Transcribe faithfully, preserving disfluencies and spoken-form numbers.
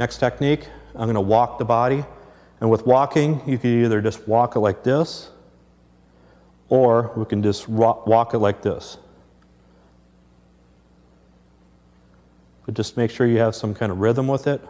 Next technique, I'm going to walk the body. And with walking, you can either just walk it like this, or we can just walk it like this. But just make sure you have some kind of rhythm with it.